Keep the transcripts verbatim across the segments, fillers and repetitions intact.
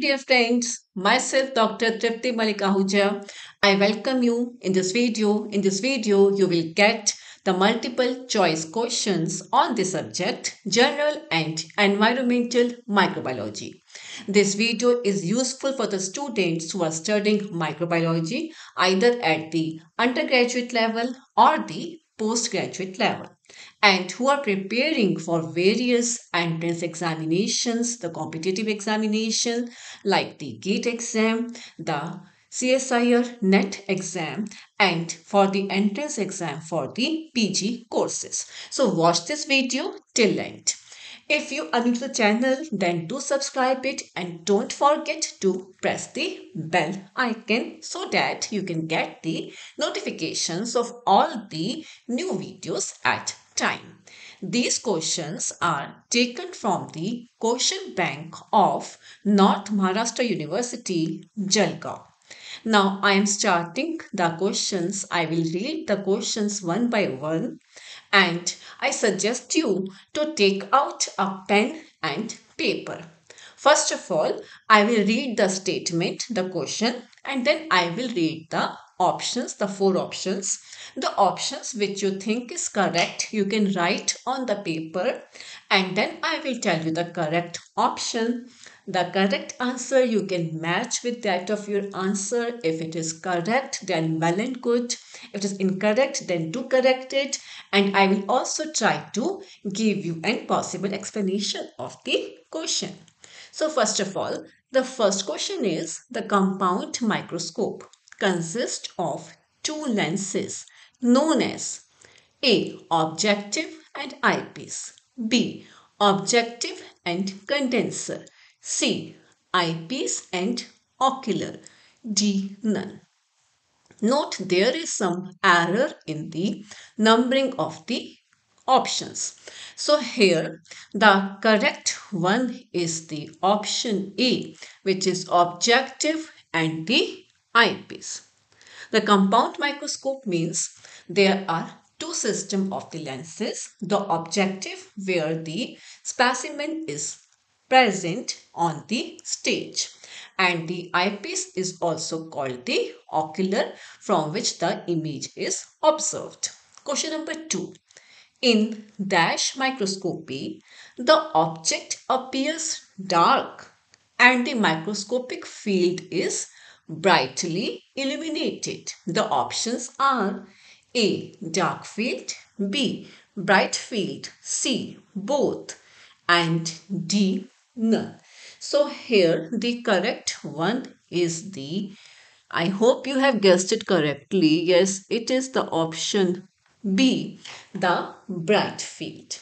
Dear friends, myself Doctor Tripti Malikahuja, I welcome you in this video. In this video, you will get the multiple choice questions on the subject General and Environmental Microbiology. This video is useful for the students who are studying microbiology either at the undergraduate level or the postgraduate level, and who are preparing for various entrance examinations, the competitive examination like the GATE exam, the C S I R NET exam, and for the entrance exam for the P G courses. So watch this video till end. If you are new to the channel, then do subscribe it and don't forget to press the bell icon so that you can get the notifications of all the new videos at time. These questions are taken from the question bank of North Maharashtra University, Jalgaon. Now I am starting the questions. I will read the questions one by one. And I suggest you to take out a pen and paper. First of all, I will read the statement, the question, and then I will read the options, the four options. The options which you think is correct, you can write on the paper, and then I will tell you the correct option. The correct answer you can match with that of your answer. If it is correct, then well and good. If it is incorrect, then do correct it. And I will also try to give you a possible explanation of the question. So first of all, the first question is the compound microscope consists of two lenses known as A. objective and eyepiece, B. objective and condenser, C. eyepiece and ocular, D. none. Note there is some error in the numbering of the options. So here the correct one is the option A, which is objective and the eyepiece. The compound microscope means there are two systems of the lenses. The objective, where the specimen is present on the stage, and the eyepiece is also called the ocular, from which the image is observed. Question number two. In dash microscopy, the object appears dark and the microscopic field is brightly illuminated. The options are A. dark field, B. bright field, C. both, and D. none. So here the correct one is the, I hope you have guessed it correctly. Yes, it is the option B, the bright field.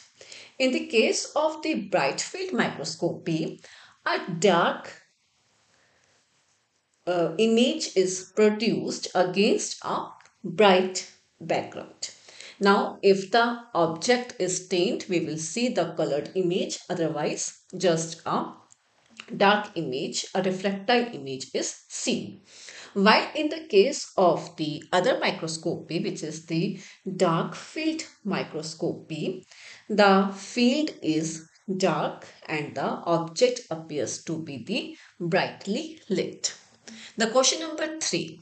In the case of the bright field microscopy, a dark uh, image is produced against a bright background. Now, if the object is stained, we will see the colored image, otherwise just a dark image, a refractile image is seen. While in the case of the other microscopy, which is the dark field microscopy, the field is dark and the object appears to be the brightly lit. The question number three.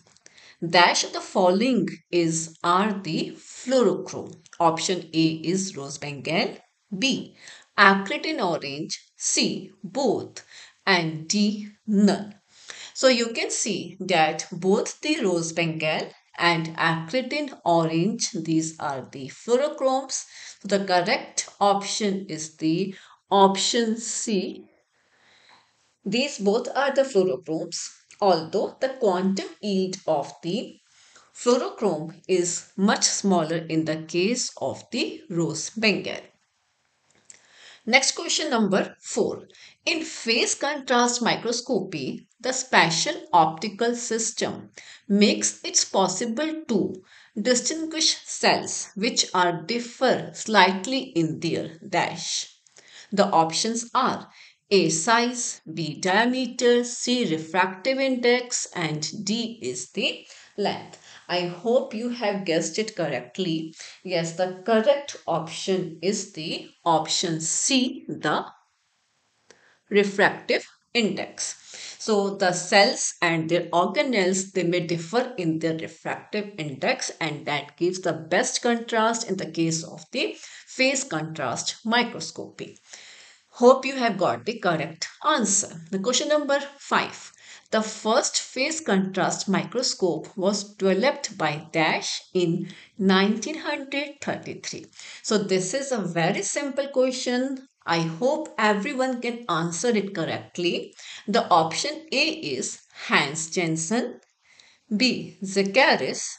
Dash of the following is are the fluorochrome. Option A is Rose Bengal, B. acridine orange, C. both, and D. none. So you can see that both the Rose Bengal and acridine orange, these are the fluorochromes. So the correct option is the option C. These both are the fluorochromes, although the quantum yield of the fluorochrome is much smaller in the case of the Rose Bengal. Next question number four. In phase contrast microscopy, the spatial optical system makes it possible to distinguish cells which are differ slightly in their dash. The options are A. size, B. diameter, C. refractive index, and D. is the length. I hope you have guessed it correctly. Yes, the correct option is the option C, the refractive index. So the cells and their organelles, they may differ in their refractive index, and that gives the best contrast in the case of the phase contrast microscopy. Hope you have got the correct answer. The question number five. The first phase contrast microscope was developed by Dash in nineteen thirty-three. So this is a very simple question. I hope everyone can answer it correctly. The option A is Hans Jensen, B. Zacharias,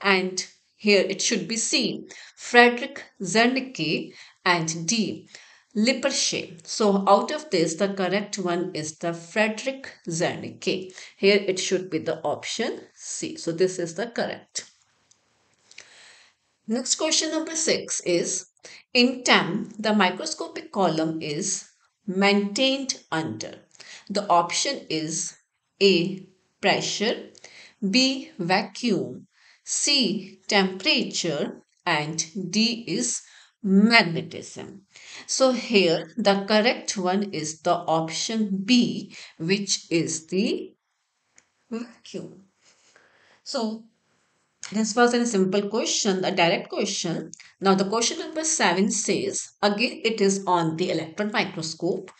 and here it should be C. Frederick Zernike, and D. Lippershey. So out of this, the correct one is the Frederick Zernike. Here it should be the option C. So this is the correct. Next question number six is, in T A M, the microscopic column is maintained under. The option is A. Pressure, B. Vacuum, C. Temperature, and D is magnetism. So here the correct one is the option B, which is the vacuum. So this was a simple question, a direct question. Now the question number seven says, again it is on the electron microscope.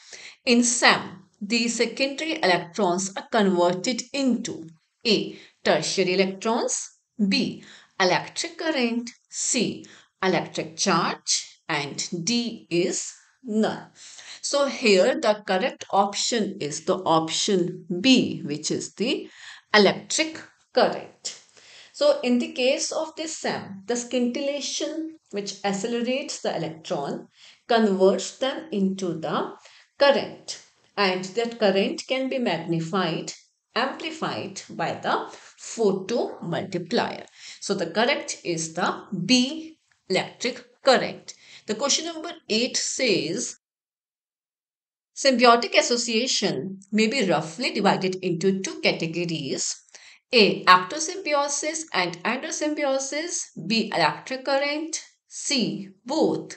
In S A M, the secondary electrons are converted into A. tertiary electrons, B. electric current, C. electric charge, and D is none. So here the correct option is the option B, which is the electric current. So in the case of this S A M, the scintillation which accelerates the electron converts them into the current, and that current can be magnified, amplified by the photomultiplier. So the correct is the B, electric current. The question number eight says, symbiotic association may be roughly divided into two categories. A. Actosymbiosis and endosymbiosis, B. electric current, C. both,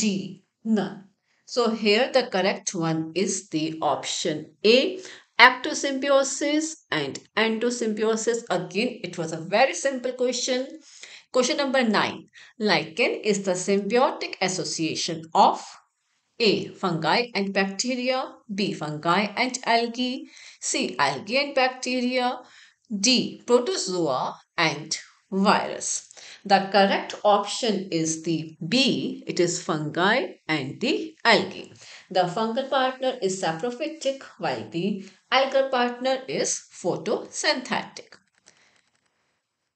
D. none. So here the correct one is the option A. Actosymbiosis and endosymbiosis. Again, it was a very simple question. Question number nine. Lichen is the symbiotic association of A. fungi and bacteria, B. fungi and algae, C. algae and bacteria, D. protozoa and virus. The correct option is the B. It is fungi and the algae. The fungal partner is saprophytic, while the algal partner is photosynthetic.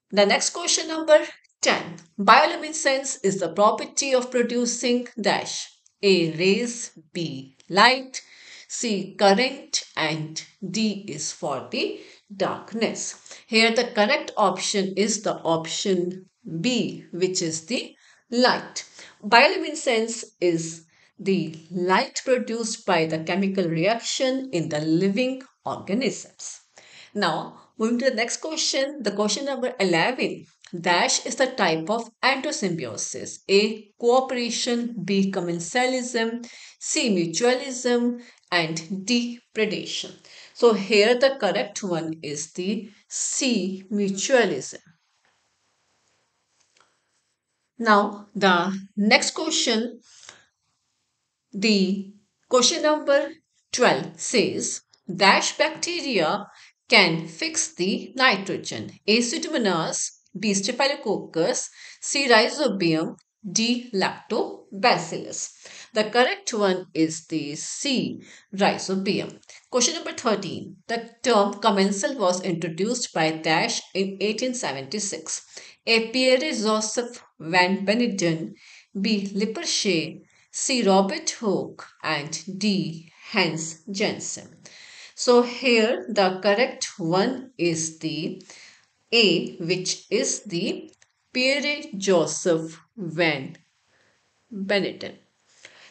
The next question number ten. Bioluminescence is the property of producing dash A. rays, B. light, C. current, and D is for the darkness. Here the correct option is the option B, which is the light. Bioluminescence is the light produced by the chemical reaction in the living organisms. Now, moving to the next question, the question number eleven. Dash is the type of endosymbiosis. A. cooperation, B. commensalism, C. mutualism, and D. predation. So here the correct one is the C. mutualism. Now the next question, the question number twelve says, dash bacteria can fix the nitrogen. A. pseudomonas, B. staphylococcus, C. rhizobium, D. lactobacillus. The correct one is the C. rhizobium. Question number thirteen. The term commensal was introduced by Dash in eighteen seventy-six. A. Pierre Joseph van Beneden, B. Lippershey, C. Robert Hooke, and D. Hans Jensen. So here the correct one is the A, which is the Pierre Joseph van Beneden.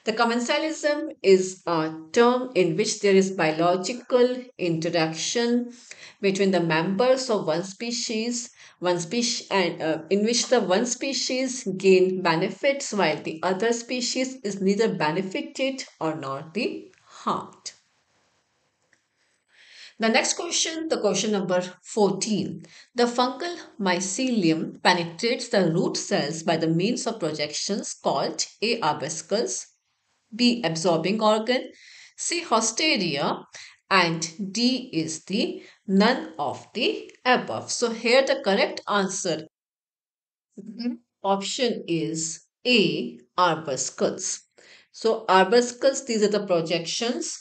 The commensalism is a term in which there is biological interaction between the members of one species, one species, and uh, in which the one species gain benefits while the other species is neither benefited or nor the harmed. The next question, the question number fourteen. The fungal mycelium penetrates the root cells by the means of projections called A. arbuscles, B. absorbing organ, C. hosteria, and D is the none of the above. So here the correct answer option is A. arbuscles. So arbuscles, these are the projections,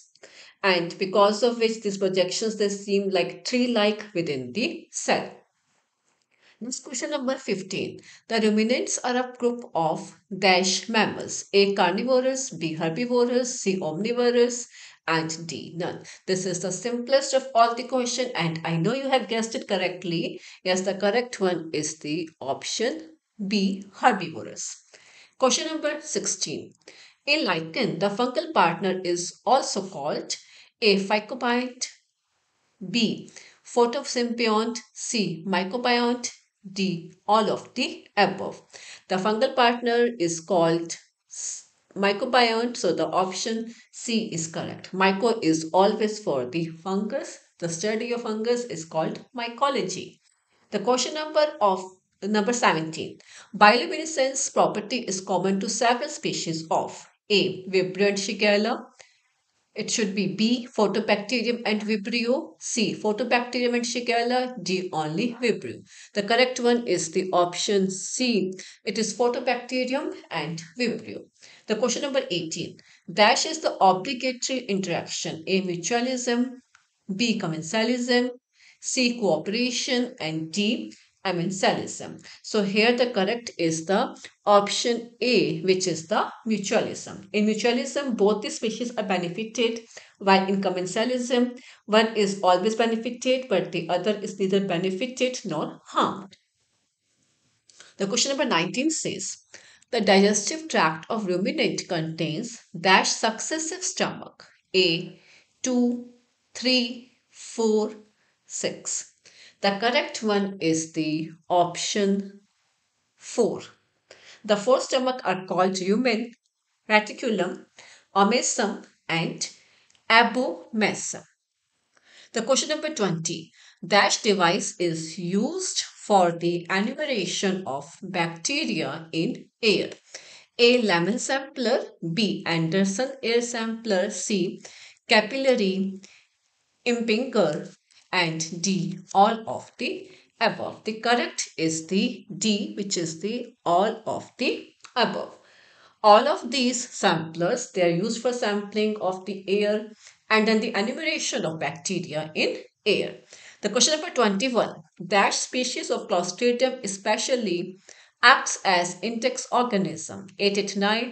and because of which these projections, they seem like tree-like within the cell. Next question number fifteen. The ruminants are a group of dash mammals. A. carnivorous, B. herbivorous, C. omnivorous, and D none. This is the simplest of all the question, and I know you have guessed it correctly. Yes, the correct one is the option B. herbivorous. Question number sixteen. In lichen, the fungal partner is also called A. phycobiont, B. photosymbiont, C. mycobiont, D. all of the above. The fungal partner is called mycobiont, so the option C is correct. Myco is always for the fungus. The study of fungus is called mycology. The question number of number seventeen. Bioluminescence property is common to several species of A. Vibrio and Shigella. It should be B. Photobacterium and Vibrio, C. Photobacterium and Shigella, D. only Vibrio. The correct one is the option C. It is Photobacterium and Vibrio. The question number eighteen. Dash is the obligatory interaction. A. mutualism, B. commensalism, C. cooperation, and D. commensalism. So here the correct is the option A, which is the mutualism. In mutualism, both the species are benefited, while in commensalism, one is always benefited, but the other is neither benefited nor harmed. The question number nineteen says, the digestive tract of ruminant contains dash successive stomach. A. two, three, four, six. The correct one is the option four. The four stomachs are called rumen, reticulum, omesum, and abomasum. The question number twenty. Dash device is used for the enumeration of bacteria in air. A. Lemon sampler, B. Anderson air sampler, C. capillary impinger, and D all of the above. The correct is the D, which is the all of the above. All of these samplers, they are used for sampling of the air and then the enumeration of bacteria in air. The question number twenty-one. That species of Clostridium especially acts as index organism. eight eight nine,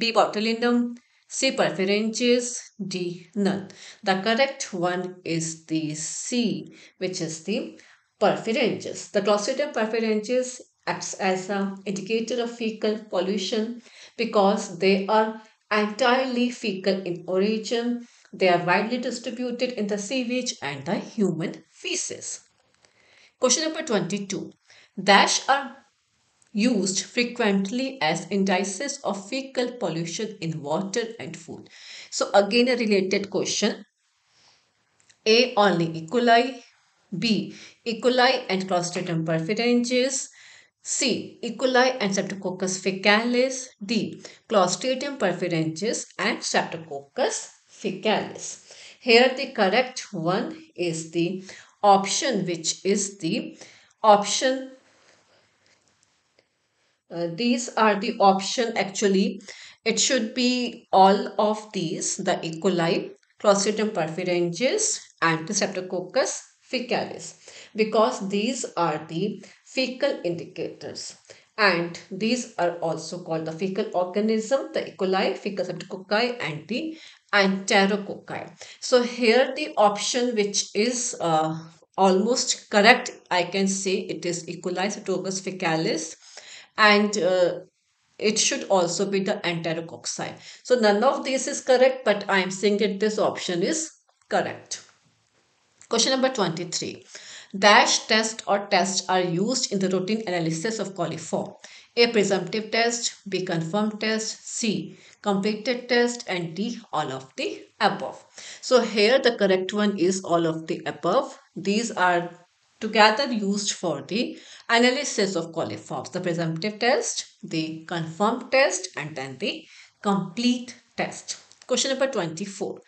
B. botulinum, C. perforanges, D. none. The correct one is the C, which is the perforanges. The Clostridium perforanges acts as an indicator of fecal pollution because they are entirely fecal in origin. They are widely distributed in the sewage and the human feces. Question number twenty-two. Dash are used frequently as indices of fecal pollution in water and food. So again a related question. A. only E. coli, B. E. coli and Clostridium perforanges, C. E. coli and Streptococcus fecalis, D. Clostridium perforanges and Streptococcus fecalis. Here the correct one is the option, which is the option. Uh, these are the option actually. It should be all of these, the E. coli, Clostridium perforanges, and the Streptococcus fecalis, because these are the fecal indicators. And these are also called the fecal organism, the E. coli, fecal streptococci, and the enterococci. So here the option which is uh, almost correct, I can say it is E. coli, Streptococcus fecalis, and uh, it should also be the enterococci. So none of these is correct, but I am saying that this option is correct. Question number twenty-three. Dash test or tests are used in the routine analysis of coliform. A. presumptive test, B. confirmed test, C. completed test, and D all of the above. So here the correct one is all of the above. These are together used for the analysis of coliforms: the presumptive test, the confirmed test, and then the complete test. Question number twenty-four.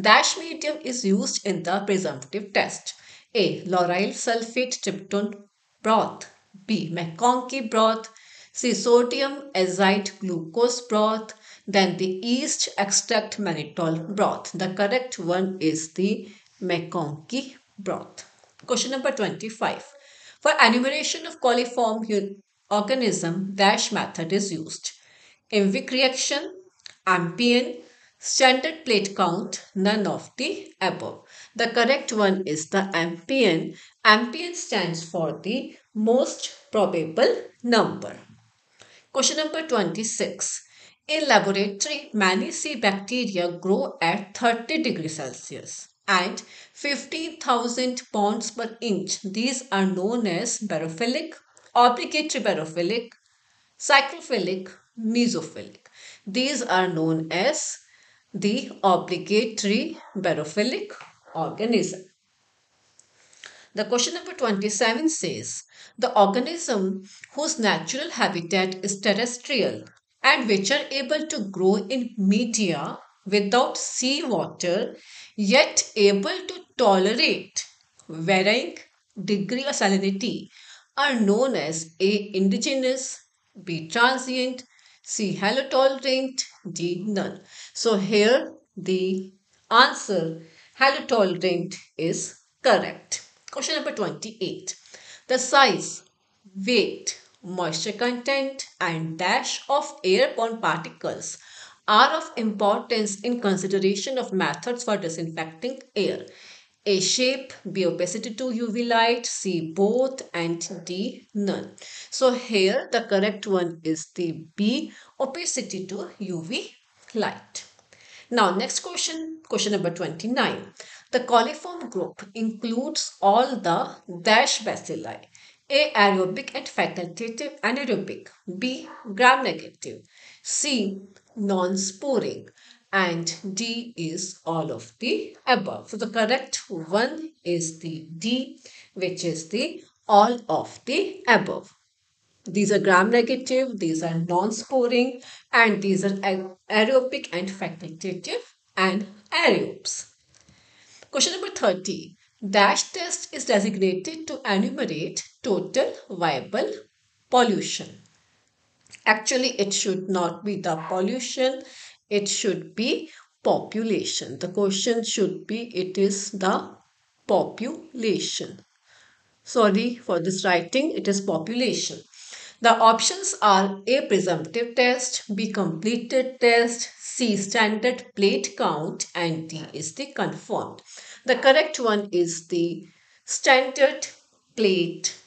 Dash medium is used in the presumptive test. A. Lauryl sulfate tryptone broth. B. McConkie broth. C. Sodium azide glucose broth. Then the yeast extract mannitol broth. The correct one is the McConkie broth. Question number twenty-five. For enumeration of coliform organism, dash method is used. Imvik reaction, M P N, standard plate count, none of the above. The correct one is the M P N. M P N stands for the most probable number. Question number twenty-six. In laboratory, many C bacteria grow at thirty degrees Celsius and fifteen thousand pounds per inch. These are known as barophilic, obligatory barophilic, psychrophilic, mesophilic. These are known as the obligatory barophilic organism. The question number twenty-seven says, the organism whose natural habitat is terrestrial and which are able to grow in media without seawater, yet able to tolerate varying degree of salinity, are known as A. indigenous, B. transient, C. halotolerant, D. none. So here the answer halotolerant is correct. Question number twenty-eight. The size, weight, moisture content and dash of airborne particles are of importance in consideration of methods for disinfecting air. A. shape, B. opacity to U V light, C. both, and D. none. So here the correct one is the B. opacity to U V light. Now next question, question number twenty-nine. The coliform group includes all the dash bacilli. A. aerobic and facultative anaerobic. B. gram-negative. C. non-sporing. And D is all of the above. So the correct one is the D, which is the all of the above. These are gram-negative, these are non-sporing, and these are aerobic and facultative and aerobes. Question number thirty. Dash test is designated to enumerate total viable pollution. Actually, it should not be the pollution. It should be population. The question should be, it is the population. Sorry for this writing. It is population. The options are A. presumptive test, B. completed test, C. standard plate count, and D is the confirmed. The correct one is the standard plate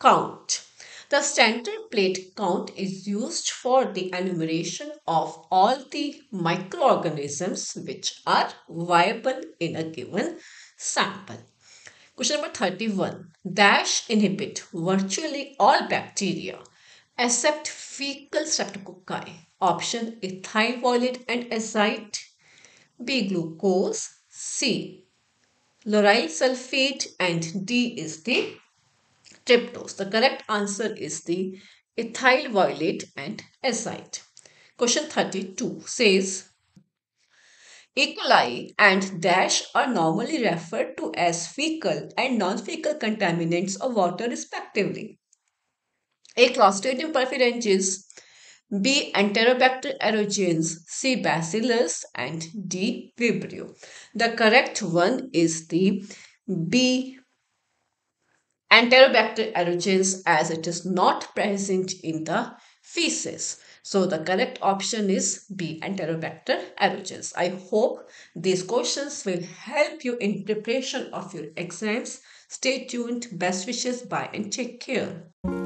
count. The standard plate count is used for the enumeration of all the microorganisms which are viable in a given sample. Question number thirty-one. Dash inhibit virtually all bacteria except fecal streptococci. Option A. thiolate and azide, B. glucose, C. lauryl sulfate, and D is the tryptose. The correct answer is the ethyl violate and azide. Question thirty-two says, E. coli and dash are normally referred to as fecal and non-fecal contaminants of water respectively. A. Clostridium perfringens, B. Enterobacter aerogenes, C. Bacillus, and D. Vibrio. The correct one is the B. Enterobacter aerogenes, as it is not present in the feces. So the correct option is B. Enterobacter aerogenes. I hope these questions will help you in preparation of your exams. Stay tuned. Best wishes. Bye and take care.